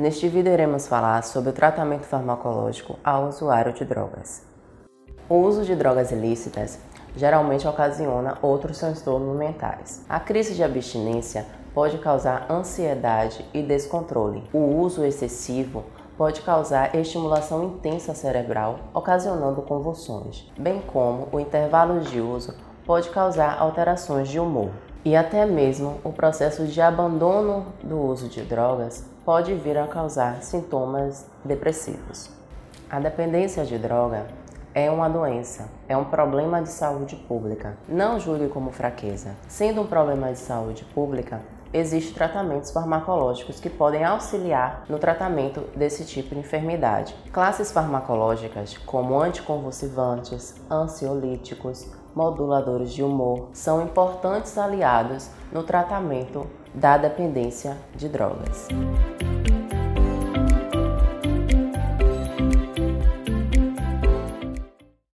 Neste vídeo iremos falar sobre o tratamento farmacológico ao usuário de drogas. O uso de drogas ilícitas geralmente ocasiona outros transtornos mentais. A crise de abstinência pode causar ansiedade e descontrole. O uso excessivo pode causar estimulação intensa cerebral, ocasionando convulsões, bem como o intervalo de uso pode causar alterações de humor. E até mesmo o processo de abandono do uso de drogas pode vir a causar sintomas depressivos. A dependência de droga é uma doença, é um problema de saúde pública. Não julgue como fraqueza. Sendo um problema de saúde pública, existem tratamentos farmacológicos que podem auxiliar no tratamento desse tipo de enfermidade. Classes farmacológicas como anticonvulsivantes, ansiolíticos, moduladores de humor são importantes aliados no tratamento da dependência de drogas.